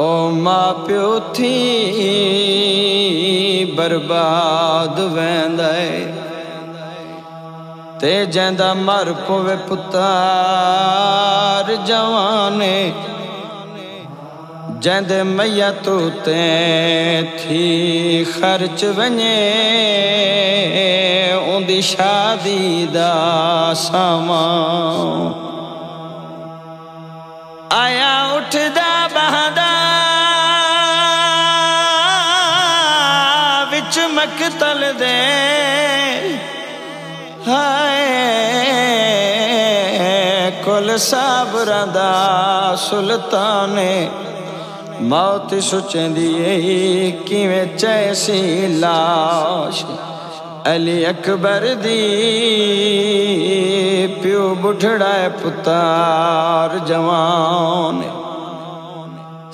ओ मां प्यो थी बर्बाद वेंदा ते जैंदा मर पवे पुतार जवाने जैंदे मैया तू ते थी खर्च वने उंदी शादी दा सामा आया उठदा बहदा विच मकतल दे हाय कुल साबरा दा सुल्ताने मौत सुचंदी किवें चैसी लाश अली अकबर दी प्यो बुढ़ड़ा पुतार जवान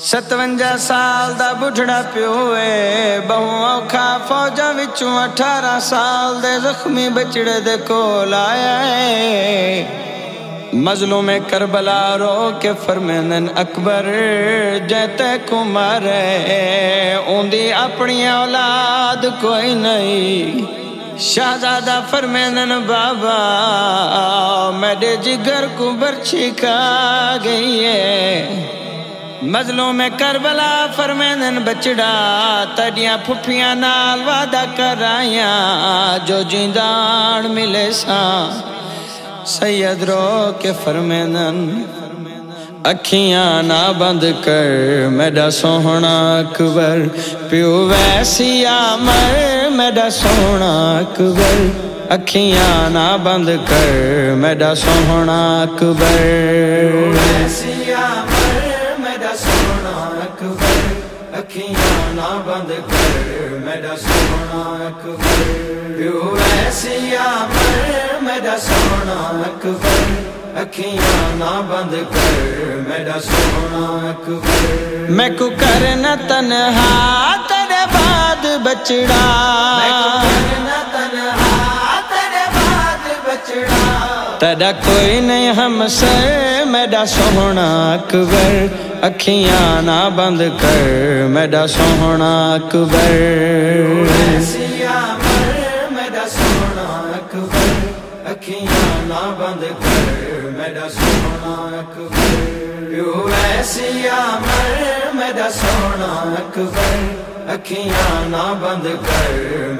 57 साल दा बुढ़ड़ा प्यो है बहु औखा फौजा विचों 18 साल दे जख्मी बचड़े दे कोल आया है। मजलूम करबला रो के फरमानन अकबर जैते कुमार उंदी अपनी औलाद कोई नहीं। शाहजादा फरमानन बाबा मेरे जिगर को बरछी खा गई है। मजलूम करबला फरमानन बचड़ा तड़ियां फुफियां नाल वादा कराया जो जिंदान मिले सा। सैयद रो के फरमेनन अखियां ना बंद कर मेरा सोहना अकबर प्यो वैसी आमर मेरा सोहना अकबर अखियां ना बंद कर मेरा सोहना अकबर वैसी आमर मेरा सोहना अकबर अखियां ना बंद कर मेरा सोहना अकबर प्यो वैसी आमर मेरा सोहना अकबर अखियां ना बंद कर मेरा सोहना अकबर। मैं को करना तन्हा तेरे बाद बचड़ा तेरा कोई नहीं हमसर मेरा सोहना अकबर अखियां ना बंद कर मेरा सोहना अकबर मेरा सोहना अकबर अखियां ना बंद कर मेरा सोहना अकबर प्यो वैसी आमर मेरा सोहना अकबर अखियां ना बंद कर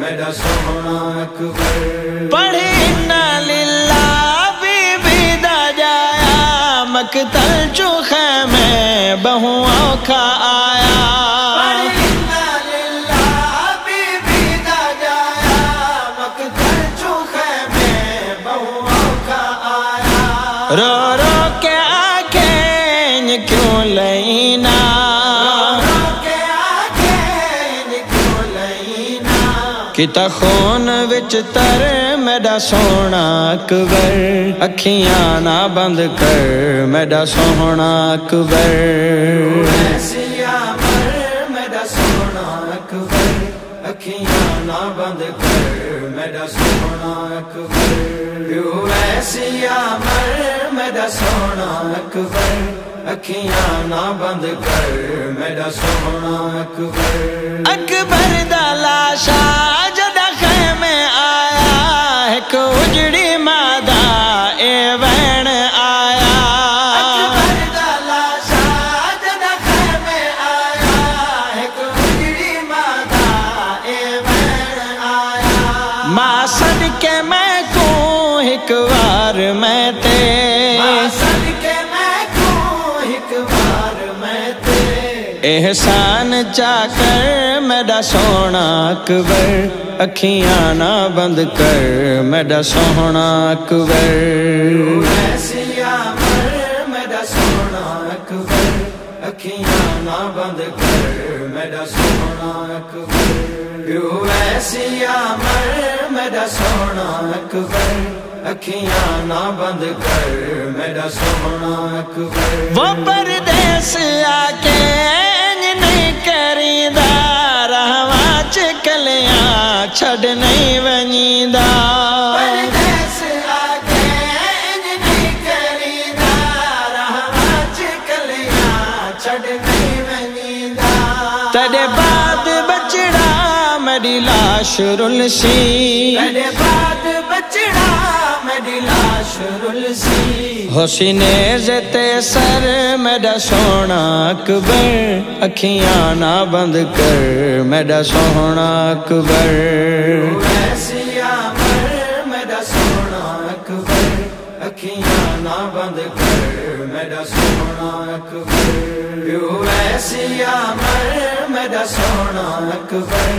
मेरा सोहना अकबर। पढ़े ना लिल्ला बीबी दा जाया मकतल चो खैमे बहु औखा आया रो रो के आखें क्यों लईना किता खून विच तर मेरा सोहना अकबर अखियां ना बंद कर मेरा सोहना अकबर मेरा सोहना अकबर अखियां ना बंद कर मेरा सोहना अकबर सिया मर मेरा सोहना अकबर अखियां ना बंद कर मेरा सोहना अकबर। अकबर दा लाशा जदा खैमे आया एक उजड़ी मादा ए वैण आया अकबर दा लाशा जदा खैमे आया एक उजड़ी मादा ए वैण आया मां सदके मैं को एक बार मैं ते एहसान चाकर मेरा सोहना अकबर अखियां ना बंद कर मेरा सोहना अकबर मेरा सोहना अकबर अखियां ना बंद कर मेरा सोहना अकबर प्यो वैसी आमर मेरा सोहना अकबर अखियां ना बंद कर मेरा सोहना अकबर। वो परदेस आके नहीं करीदा रहवा च कलियां छड़ नहीं वनीदा परदेस आके नहीं करीदा रहवा च कलियां छड़ नहीं वनीदा लाशुरुल सी मेरे बाद बचड़ा मेरी लाशुरुल सी हुस्ने जते सर मेरा सोहना अकबर अखियां ना बंद कर मेरा सोहना अकबर मेरा सोहना अकबर अखियां ना बंद कर मेरा सोहना अकबर मेरा सोहना अकबर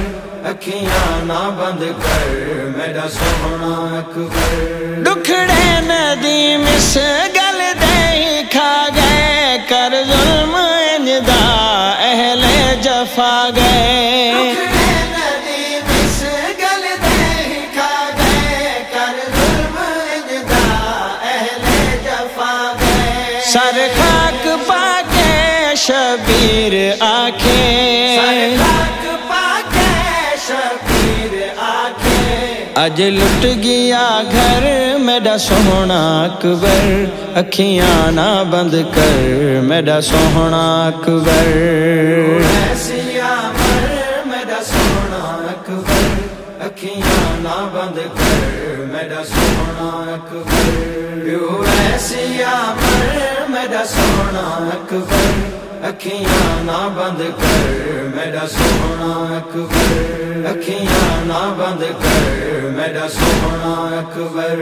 अखियां ना बंद कर मेरा सोहना अकबर। दुखड़े नदीम से गल दही खा गए कर जुल्म इंजदा अहले जफा गए। दुखड़े नदीम से गल दही खा गए कर जुल्म इंजदा अहले जफा गए। सर खाक पाके शबीर आखे अज लुट गया घर मेरा सोहना अकबर अखियां ना बंद कर मेरा सोहना अकबर मेरा सोहना अकबर अखियां ना बंद कर मेरा सोहना अकबर मेरा सोहना अकबर अखियां ना बंद कर मेरा सोहना अकबर अखियां ना बंद कर मेरा सोहना अकबर।